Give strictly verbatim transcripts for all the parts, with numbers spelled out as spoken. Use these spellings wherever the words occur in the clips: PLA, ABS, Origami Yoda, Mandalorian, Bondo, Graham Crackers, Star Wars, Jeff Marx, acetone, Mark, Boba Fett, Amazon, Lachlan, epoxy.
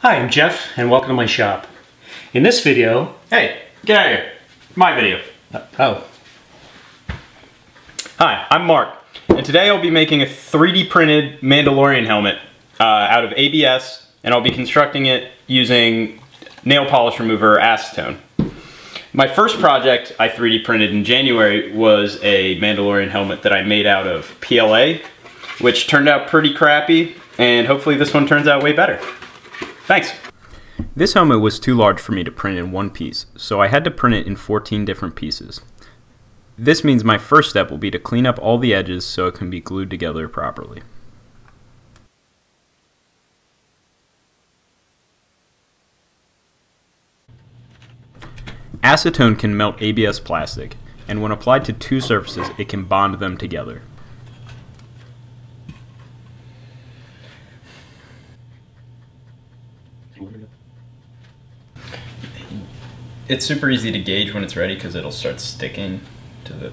Hi, I'm Jeff, and welcome to my shop. In this video... Hey, get out of here. My video. Uh, oh. Hi, I'm Mark, and today I'll be making a three D printed Mandalorian helmet uh, out of A B S, and I'll be constructing it using nail polish remover acetone. My first project I three D printed in January was a Mandalorian helmet that I made out of P L A, which turned out pretty crappy, and hopefully this one turns out way better. Thanks. This helmet was too large for me to print in one piece, so I had to print it in fourteen different pieces. This means my first step will be to clean up all the edges so it can be glued together properly. Acetone can melt A B S plastic, and when applied to two surfaces, it can bond them together. It's super easy to gauge when it's ready because it'll start sticking to the...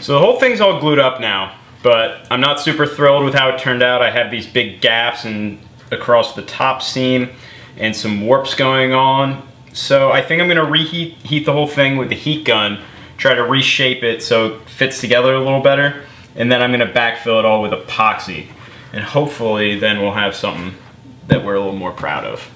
So the whole thing's all glued up now, but I'm not super thrilled with how it turned out. I have these big gaps and across the top seam and some warps going on. So I think I'm gonna reheat heat the whole thing with the heat gun, try to reshape it so it fits together a little better, and then I'm gonna backfill it all with epoxy. And hopefully then we'll have something that we're a little more proud of.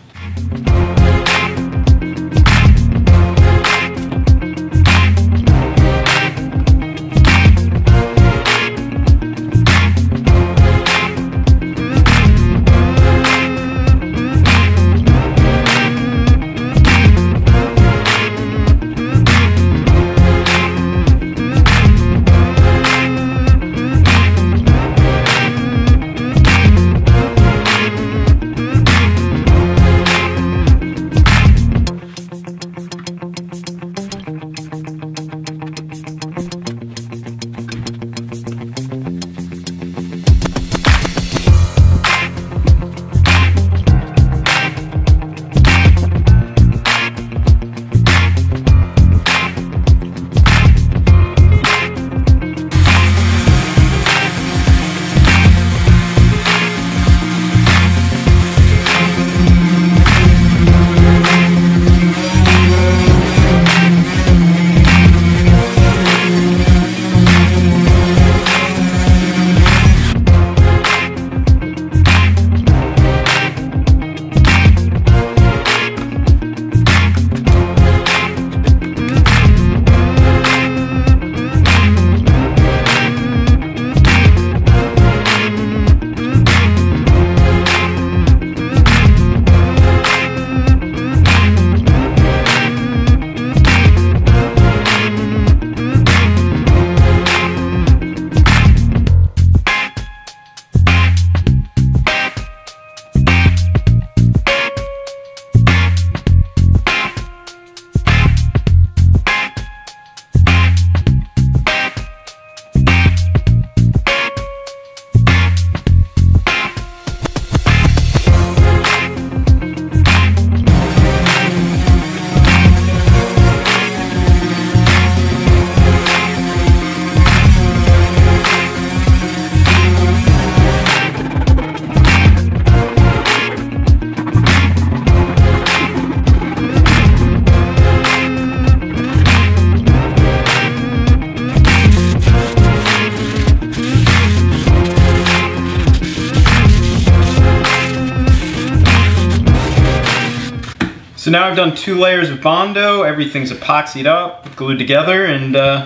now I've done two layers of Bondo, everything's epoxied up, glued together, and uh,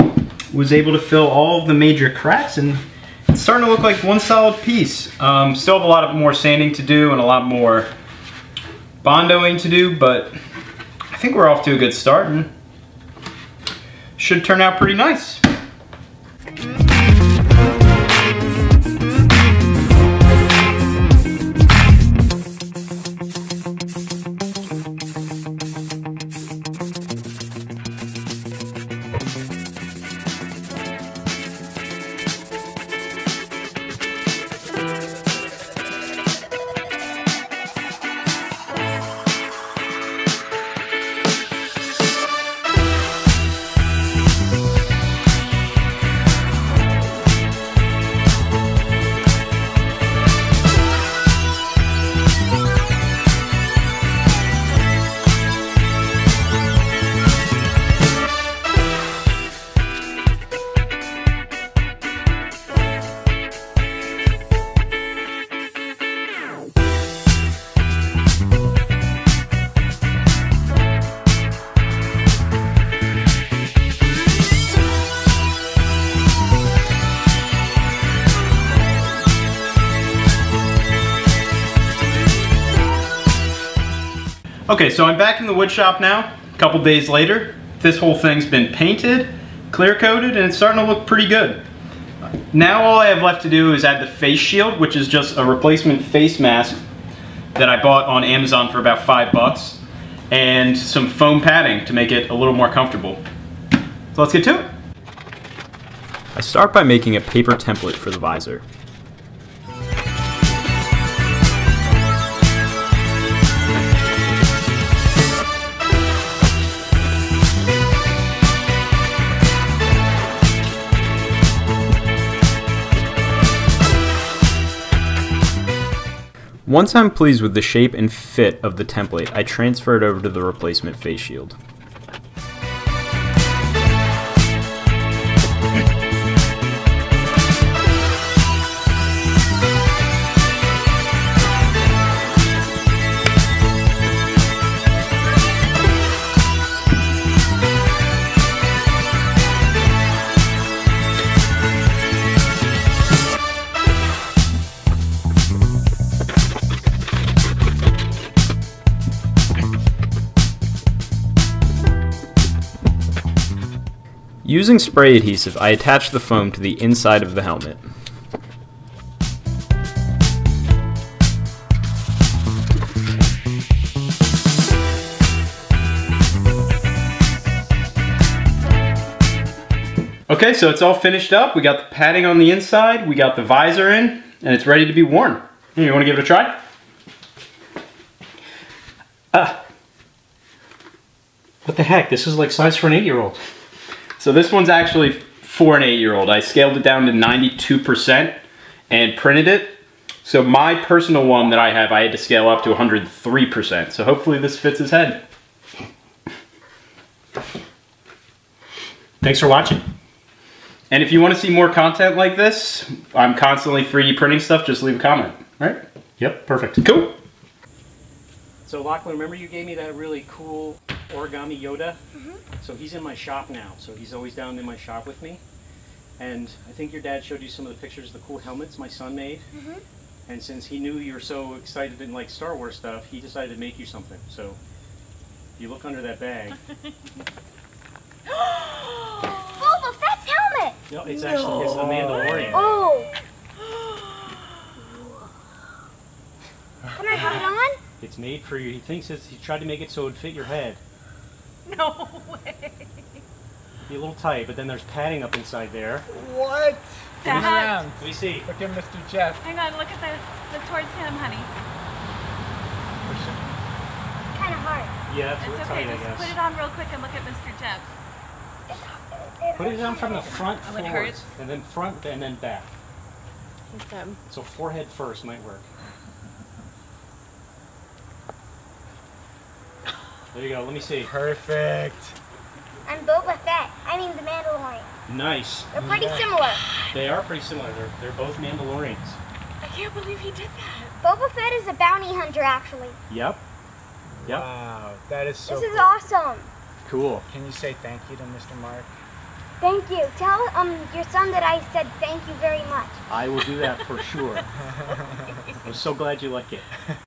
was able to fill all of the major cracks, and it's starting to look like one solid piece. Um, still have a lot of more sanding to do and a lot more Bondoing to do, but I think we're off to a good start and should turn out pretty nice. Okay, so I'm back in the wood shop now, a couple days later. This whole thing's been painted, clear coated, and it's starting to look pretty good. Now all I have left to do is add the face shield, which is just a replacement face mask that I bought on Amazon for about five bucks, and some foam padding to make it a little more comfortable. So let's get to it. I start by making a paper template for the visor. Once I'm pleased with the shape and fit of the template, I transfer it over to the replacement face shield. Using spray adhesive, I attach the foam to the inside of the helmet. Okay, so it's all finished up. We got the padding on the inside, we got the visor in, and it's ready to be worn. You want to give it a try? Ah. What the heck? This is like size for an eight-year-old. So this one's actually for an eight-year-old. I scaled it down to ninety-two percent and printed it. So my personal one that I have, I had to scale up to one hundred three percent. So hopefully this fits his head. Thanks for watching. And if you want to see more content like this, I'm constantly three D printing stuff, just leave a comment, right? Yep, perfect. Cool. So Lachlan, remember you gave me that really cool Origami Yoda? Mm-hmm. So he's in my shop now, so he's always down in my shop with me. And I think your dad showed you some of the pictures of the cool helmets my son made. Mm-hmm. And since he knew you were so excited and like Star Wars stuff, he decided to make you something. So if you look under that bag. Boba Fett's helmet! No, it's no. actually it's the Mandalorian. Oh! Can I put it on? It's made for you. He thinks it's, he tried to make it so it would fit your head. No way. It'd be a little tight, but then there's padding up inside there. What? That. Let me see. Look at Mister Jeff. Hang on, look at the, the towards him, honey. It's kind of hard. Yeah, that's it's really okay. tight, Just I guess. Put it on real quick and look at Mister Jeff. Put it on from the front oh, forwards, it hurts. and then front, and then back. Awesome. So forehead first might work. There you go, let me see. Perfect. I'm Boba Fett. I mean the Mandalorian. Nice. They're pretty yeah. similar. They are pretty similar. They're, they're both Mandalorians. I can't believe he did that. Boba Fett is a bounty hunter, actually. Yep. Yep. Wow, that is so This is cool. awesome. Cool. Can you say thank you to Mister Mark? Thank you. Tell um your son that I said thank you very much. I will do that for sure. I'm so glad you like it.